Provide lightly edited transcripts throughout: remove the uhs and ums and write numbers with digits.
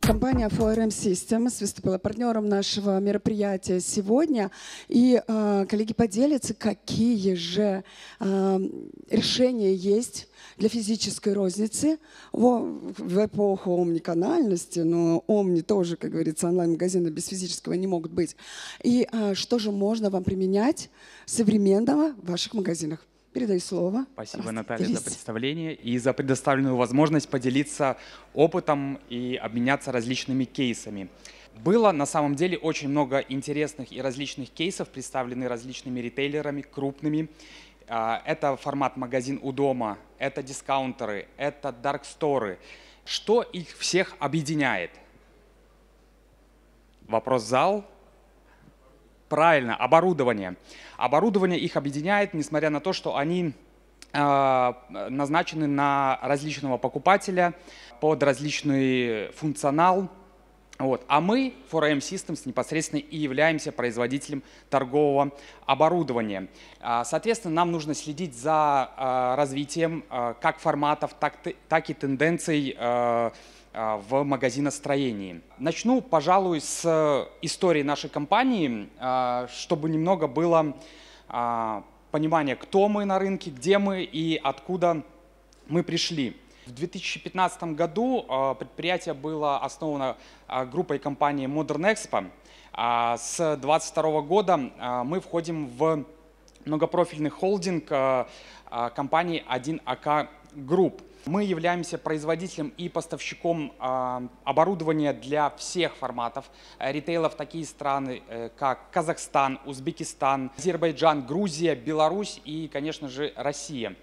Компания 4RM Systems выступила партнером нашего мероприятия сегодня. И коллеги поделятся, какие же решения есть для физической розницы в эпоху омниканальности. Но омни тоже, как говорится, онлайн-магазины без физического не могут быть. И что же можно вам применять современного в ваших магазинах? Передаю слово. Спасибо, Наталья, за представление и за предоставленную возможность поделиться опытом и обменяться различными кейсами. Было на самом деле очень много интересных и различных кейсов, представлены различными ритейлерами, крупными. Это формат магазин у дома, это дискаунтеры, это дарксторы. Что их всех объединяет? Вопрос зал. Правильно, оборудование. Оборудование их объединяет, несмотря на то, что они назначены на различного покупателя под различный функционал. Вот. А мы, 4RM Systems, непосредственно и являемся производителем торгового оборудования. Соответственно, нам нужно следить за развитием как форматов, так и тенденций в магазиностроении. Начну, пожалуй, с истории нашей компании, чтобы немного было понимание, кто мы на рынке, где мы и откуда мы пришли. В 2015 году предприятие было основано группой компании Modern Expo. С 2022 года мы входим в многопрофильный холдинг компании 1AK Group. Мы являемся производителем и поставщиком оборудования для всех форматов ритейлов, такие страны, как Казахстан, Узбекистан, Азербайджан, Грузия, Беларусь и, конечно же, Россия.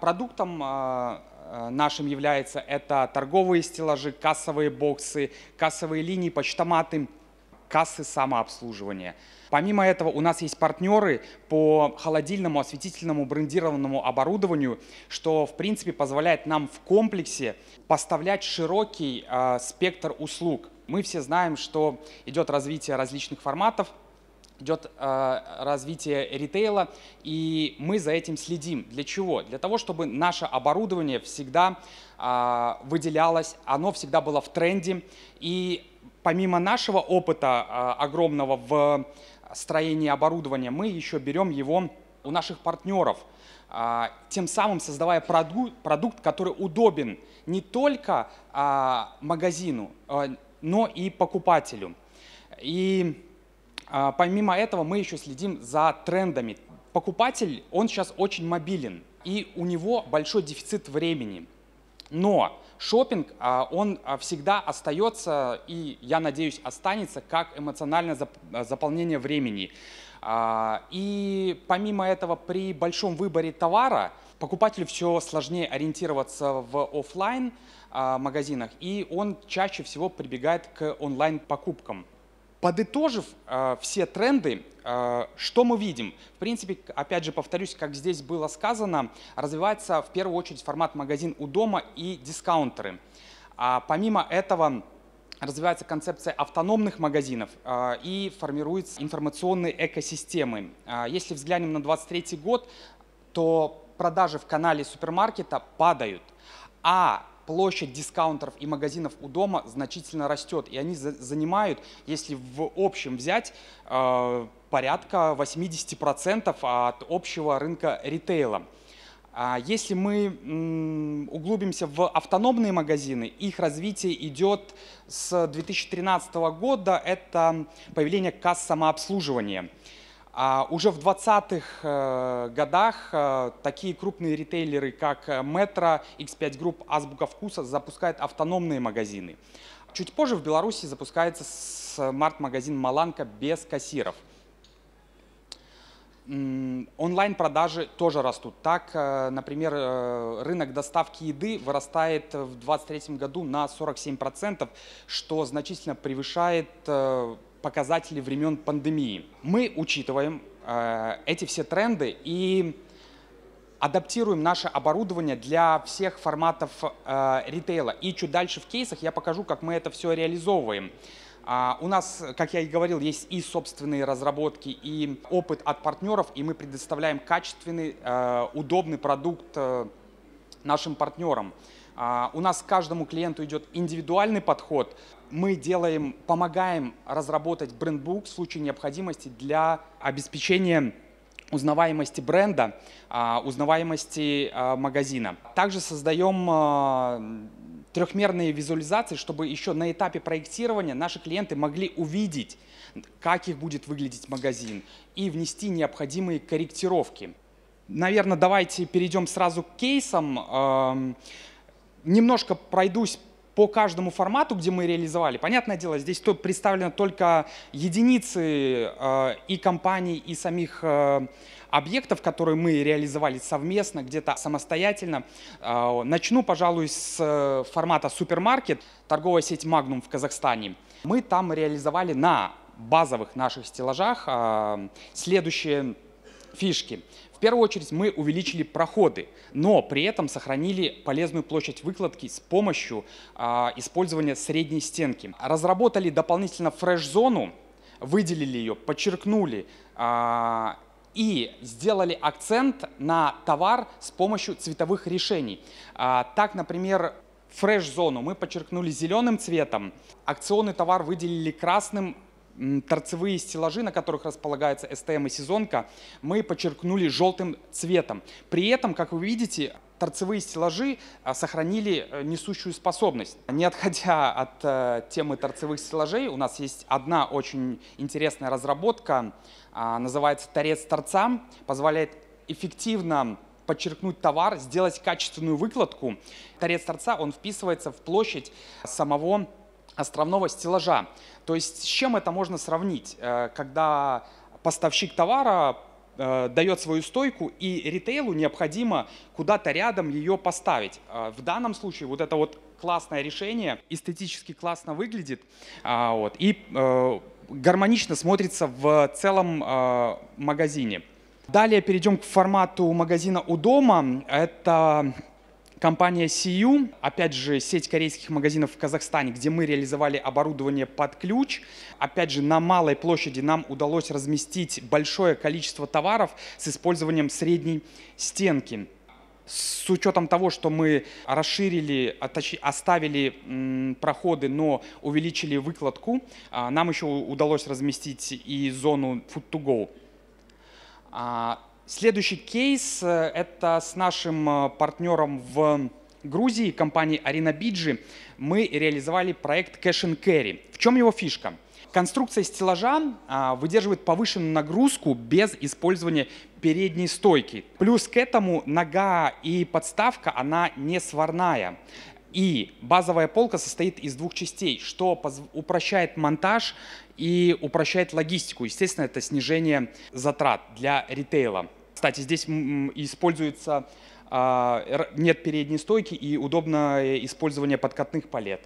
Продуктом нашим является это торговые стеллажи, кассовые боксы, кассовые линии, почтоматы, кассы самообслуживания. Помимо этого у нас есть партнеры по холодильному, осветительному, брендированному оборудованию, что в принципе позволяет нам в комплексе поставлять широкий спектр услуг. Мы все знаем, что идет развитие различных форматов, идет развитие ритейла, и мы за этим следим. Для чего? Для того, чтобы наше оборудование всегда выделялось, оно всегда было в тренде. И помимо нашего опыта огромного в строении оборудования, мы еще берем его у наших партнеров, тем самым создавая продукт, который удобен не только магазину, но и покупателю. И помимо этого мы еще следим за трендами. Покупатель, он сейчас очень мобилен, и у него большой дефицит времени. Но шопинг, он всегда остается, и я надеюсь, останется, как эмоциональное заполнение времени. И помимо этого, при большом выборе товара покупателю все сложнее ориентироваться в офлайн магазинах, и он чаще всего прибегает к онлайн-покупкам. Подытожив все тренды, что мы видим? В принципе, опять же повторюсь, как здесь было сказано, развивается в первую очередь формат магазин у дома и дискаунтеры. Помимо этого развивается концепция автономных магазинов и формируются информационные экосистемы. Если взглянем на 2023 год, то продажи в канале супермаркета падают, а площадь дискаунтеров и магазинов у дома значительно растет, и они занимают, если в общем взять, порядка 80% от общего рынка ритейла. Если мы углубимся в автономные магазины, их развитие идет с 2013 года, это появление касс самообслуживания. Уже в 20-х годах такие крупные ритейлеры, как Metro, X5 Group, Азбука Вкуса запускают автономные магазины. Чуть позже в Беларуси запускается смарт-магазин «Маланка» без кассиров. Онлайн-продажи тоже растут. Так, например, рынок доставки еды вырастает в 2023 году на 47%, что значительно превышает показатели времен пандемии. Мы учитываем эти все тренды и адаптируем наше оборудование для всех форматов ритейла. И чуть дальше в кейсах я покажу, как мы это все реализовываем. У нас, как я и говорил, есть и собственные разработки, и опыт от партнеров, и мы предоставляем качественный, удобный продукт нашим партнерам. У нас к каждому клиенту идет индивидуальный подход. Мы делаем, помогаем разработать брендбук в случае необходимости для обеспечения узнаваемости бренда, узнаваемости магазина. Также создаем трехмерные визуализации, чтобы еще на этапе проектирования наши клиенты могли увидеть, как их будет выглядеть магазин, и внести необходимые корректировки. Наверное, давайте перейдем сразу к кейсам. Немножко пройдусь по каждому формату, где мы реализовали. Понятное дело, здесь представлено только единицы и компаний, и самих объектов, которые мы реализовали совместно, где-то самостоятельно. Начну, пожалуй, с формата супермаркет, торговая сеть Magnum в Казахстане. Мы там реализовали на базовых наших стеллажах следующие фишки. В первую очередь мы увеличили проходы, но при этом сохранили полезную площадь выкладки с помощью использования средней стенки. Разработали дополнительно фреш-зону, выделили ее, подчеркнули и сделали акцент на товар с помощью цветовых решений. Так, например, фреш-зону мы подчеркнули зеленым цветом, акционный товар выделили красным, торцевые стеллажи, на которых располагается СТМ и сезонка, мы подчеркнули желтым цветом. При этом, как вы видите, торцевые стеллажи сохранили несущую способность. Не отходя от темы торцевых стеллажей, у нас есть одна очень интересная разработка, называется «Торец торца», позволяет эффективно подчеркнуть товар, сделать качественную выкладку. Торец торца, он вписывается в площадь самого островного стеллажа. То есть с чем это можно сравнить? Когда поставщик товара дает свою стойку, и ритейлу необходимо куда-то рядом ее поставить. В данном случае вот это вот классное решение, эстетически классно выглядит и гармонично смотрится в целом магазине. Далее перейдем к формату магазина у дома. Это компания CU, опять же, сеть корейских магазинов в Казахстане, где мы реализовали оборудование под ключ. Опять же, на малой площади нам удалось разместить большое количество товаров с использованием средней стенки. С учетом того, что мы расширили, точнее, оставили проходы, но увеличили выкладку, нам еще удалось разместить и зону food to go. Следующий кейс – это с нашим партнером в Грузии, компанией Арина Биджи. Мы реализовали проект Cash and Carry. В чем его фишка? Конструкция стеллажа выдерживает повышенную нагрузку без использования передней стойки. Плюс к этому нога и подставка, она не сварная. И базовая полка состоит из двух частей, что упрощает монтаж и упрощает логистику. Естественно, это снижение затрат для ритейла. Кстати, здесь используется, нет передней стойки и удобное использование подкатных палет.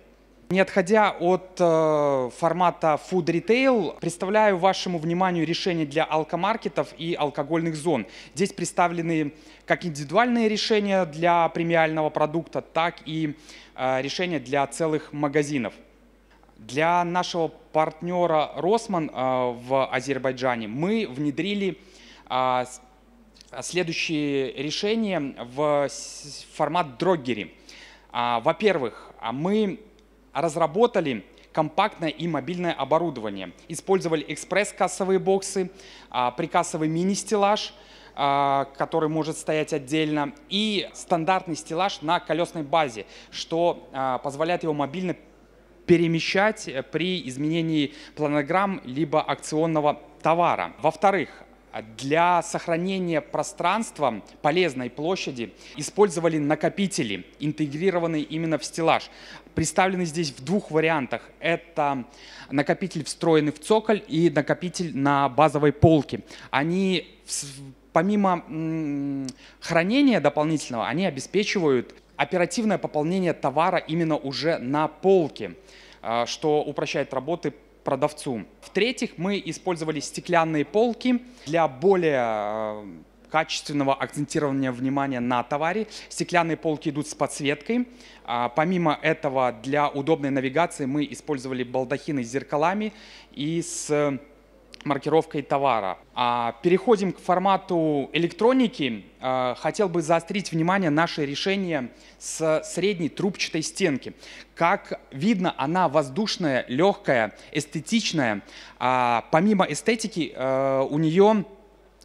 Не отходя от формата food retail, представляю вашему вниманию решения для алкомаркетов и алкогольных зон. Здесь представлены как индивидуальные решения для премиального продукта, так и решения для целых магазинов. Для нашего партнера Rossmann в Азербайджане мы внедрили следующие решения в формат дроггери. Во-первых, мы разработали компактное и мобильное оборудование. Использовали экспресс-кассовые боксы, прикассовый мини-стеллаж, который может стоять отдельно, и стандартный стеллаж на колесной базе, что позволяет его мобильно перемещать при изменении планограмм либо акционного товара. Во-вторых, для сохранения пространства, полезной площади, использовали накопители, интегрированные именно в стеллаж. Представлены здесь в двух вариантах. Это накопитель, встроенный в цоколь, и накопитель на базовой полке. Они, помимо хранения дополнительного, они обеспечивают оперативное пополнение товара именно уже на полке, что упрощает работы продавцу. В-третьих, мы использовали стеклянные полки для более качественного акцентирования внимания на товаре. Стеклянные полки идут с подсветкой. Помимо этого, для удобной навигации мы использовали балдахины с зеркалами и с маркировкой товара. Переходим к формату электроники. Хотел бы заострить внимание наше решение с средней трубчатой стенки. Как видно, она воздушная, легкая, эстетичная. Помимо эстетики, у нее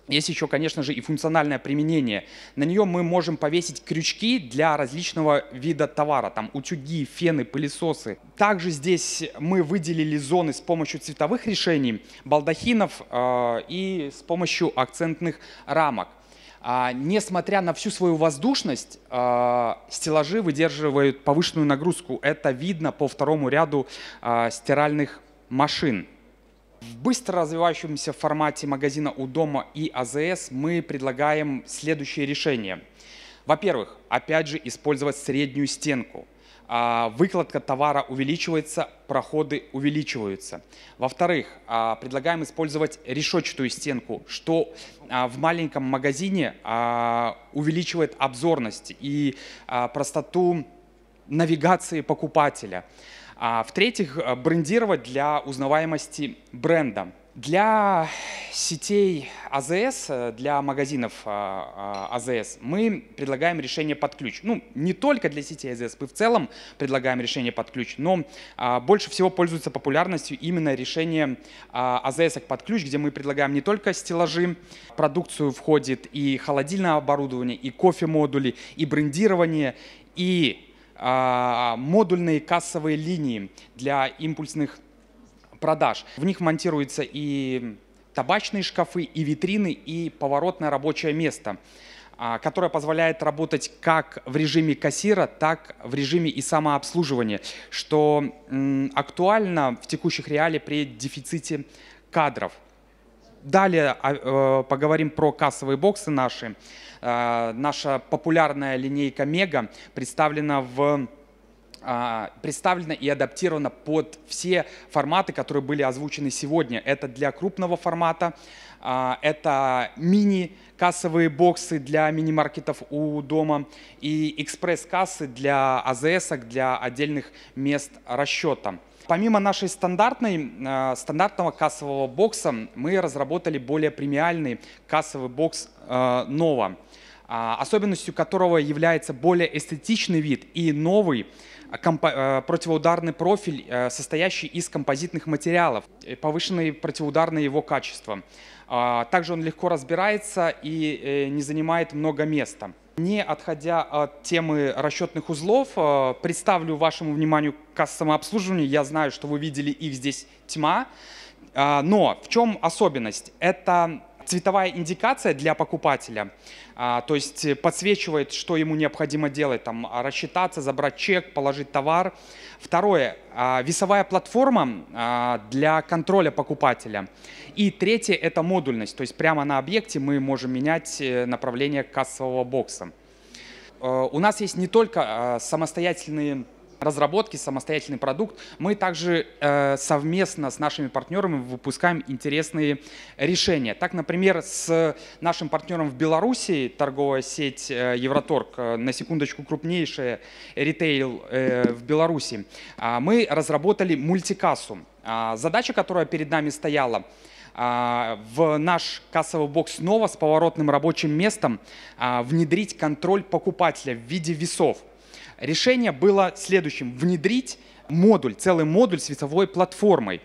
есть еще, конечно же, и функциональное применение. На нее мы можем повесить крючки для различного вида товара, там утюги, фены, пылесосы. Также здесь мы выделили зоны с помощью цветовых решений, балдахинов и с помощью акцентных рамок. Несмотря на всю свою воздушность, стеллажи выдерживают повышенную нагрузку. Это видно по второму ряду стиральных машин. В быстро развивающемся формате магазина у дома и АЗС мы предлагаем следующие решения. Во-первых, опять же, использовать среднюю стенку. Выкладка товара увеличивается, проходы увеличиваются. Во-вторых, предлагаем использовать решетчатую стенку, что в маленьком магазине увеличивает обзорность и простоту навигации покупателя. В-третьих, брендировать для узнаваемости бренда. Для сетей АЗС, для магазинов АЗС мы предлагаем решение под ключ. Ну, не только для сетей АЗС, мы в целом предлагаем решение под ключ, но больше всего пользуется популярностью именно решение АЗС под ключ, где мы предлагаем не только стеллажи, продукцию входит и холодильное оборудование, и кофе-модули, и брендирование, и модульные кассовые линии для импульсных продаж. В них монтируются и табачные шкафы, и витрины, и поворотное рабочее место, которое позволяет работать как в режиме кассира, так в режиме и самообслуживания, что актуально в текущих реалиях при дефиците кадров. Далее поговорим про кассовые боксы наши. Наша популярная линейка Мега представлена и адаптирована под все форматы, которые были озвучены сегодня. Это для крупного формата, это мини-кассовые боксы для мини-маркетов у дома и экспресс-кассы для АЗС-ок, для отдельных мест расчета. Помимо нашей стандартного кассового бокса, мы разработали более премиальный кассовый бокс «Нова», особенностью которого является более эстетичный вид и новый противоударный профиль, состоящий из композитных материалов, повышенные противоударные его качества. Также он легко разбирается и не занимает много места. Не отходя от темы расчетных узлов, представлю вашему вниманию кассы самообслуживания. Я знаю, что вы видели их здесь тьма. Но в чем особенность? Это цветовая индикация для покупателя, то есть подсвечивает, что ему необходимо делать, там, рассчитаться, забрать чек, положить товар. Второе, весовая платформа для контроля покупателя. И третье, это модульность, то есть прямо на объекте мы можем менять направление кассового бокса. У нас есть не только самостоятельные разработки, самостоятельный продукт, мы также совместно с нашими партнерами выпускаем интересные решения. Так, например, с нашим партнером в Беларуси, торговая сеть Евроторг, на секундочку крупнейшая ритейл в Беларуси, мы разработали мультикассу. Задача, которая перед нами стояла, в наш кассовый бокс снова с поворотным рабочим местом внедрить контроль покупателя в виде весов. Решение было следующим – внедрить модуль, целый модуль с весовой платформой.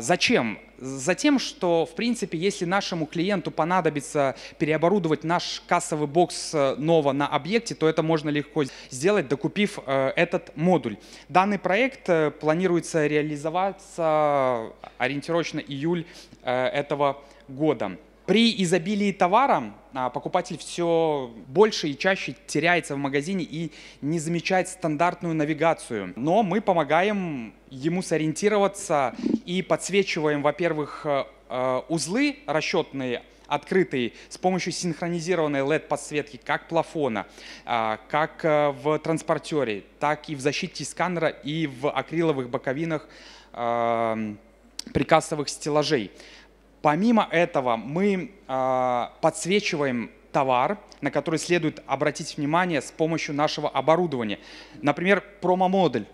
Зачем? Затем, что, в принципе, если нашему клиенту понадобится переоборудовать наш кассовый бокс «Нова» на объекте, то это можно легко сделать, докупив этот модуль. Данный проект планируется реализоваться ориентировочно июль этого года. При изобилии товара покупатель все больше и чаще теряется в магазине и не замечает стандартную навигацию. Но мы помогаем ему сориентироваться и подсвечиваем, во-первых, узлы расчетные, открытые, с помощью синхронизированной LED-подсветки как плафона, как в транспортере, так и в защите сканера и в акриловых боковинах прикассовых стеллажей. Помимо этого мы подсвечиваем товар, на который следует обратить внимание с помощью нашего оборудования. Например, промо-модуль.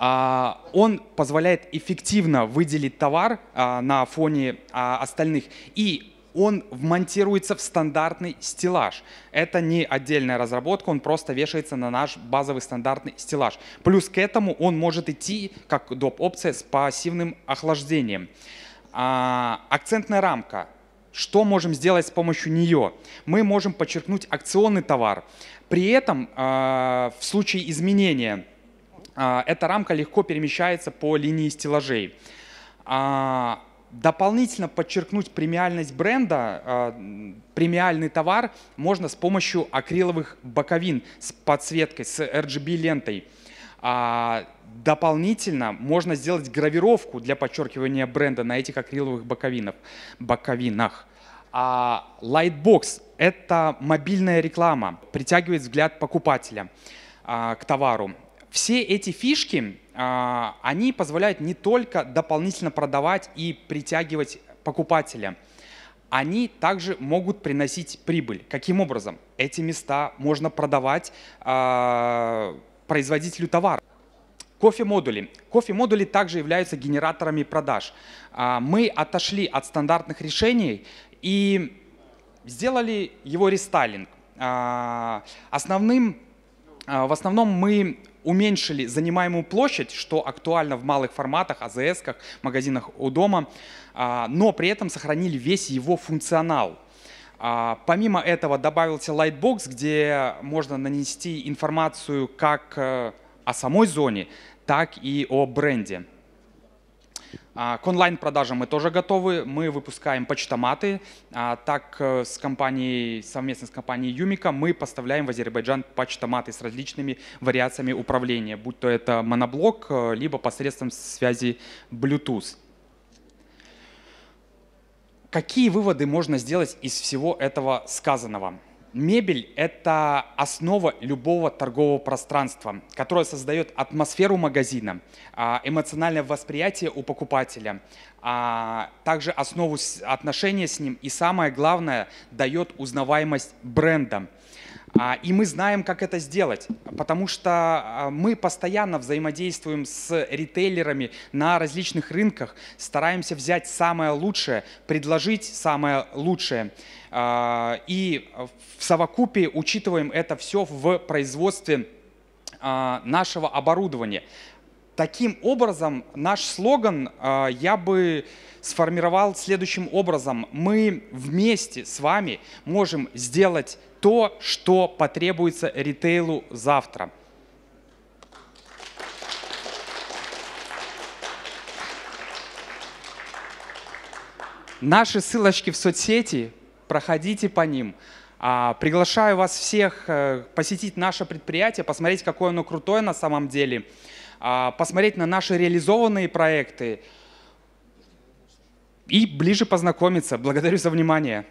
Он позволяет эффективно выделить товар на фоне остальных, и он вмонтируется в стандартный стеллаж. Это не отдельная разработка, он просто вешается на наш базовый стандартный стеллаж. Плюс к этому он может идти, как доп-опция, с пассивным охлаждением. Акцентная рамка. Что можем сделать с помощью нее? Мы можем подчеркнуть акционный товар. При этом в случае изменения эта рамка легко перемещается по линии стеллажей. Дополнительно подчеркнуть премиальность бренда, премиальный товар можно с помощью акриловых боковин с подсветкой, с RGB-лентой. Дополнительно можно сделать гравировку для подчеркивания бренда на этих акриловых боковинах. Lightbox – это мобильная реклама, притягивает взгляд покупателя к товару. Все эти фишки, они позволяют не только дополнительно продавать и притягивать покупателя, они также могут приносить прибыль. Каким образом? Эти места можно продавать производителю товара. Кофе-модули. Кофе-модули также являются генераторами продаж. Мы отошли от стандартных решений и сделали его рестайлинг. В основном мы уменьшили занимаемую площадь, что актуально в малых форматах, АЗС-ках, магазинах у дома, но при этом сохранили весь его функционал. Помимо этого добавился Lightbox, где можно нанести информацию как о самой зоне, так и о бренде. К онлайн-продажам мы тоже готовы. Мы выпускаем почтоматы. Совместно с компанией Юмика мы поставляем в Азербайджан почтоматы с различными вариациями управления, будь то это моноблок, либо посредством связи Bluetooth. Какие выводы можно сделать из всего этого сказанного? Мебель – это основа любого торгового пространства, которое создает атмосферу магазина, эмоциональное восприятие у покупателя, также основу отношения с ним и, самое главное, дает узнаваемость бренда. И мы знаем, как это сделать, потому что мы постоянно взаимодействуем с ритейлерами на различных рынках, стараемся взять самое лучшее, предложить самое лучшее. И в совокупе учитываем это все в производстве нашего оборудования. Таким образом, наш слоган я бы сформировал следующим образом. Мы вместе с вами можем сделать то, что потребуется ритейлу завтра. Наши ссылочки в соцсети, проходите по ним. Приглашаю вас всех посетить наше предприятие, посмотреть, какое оно крутое на самом деле, посмотреть на наши реализованные проекты и ближе познакомиться. Благодарю за внимание.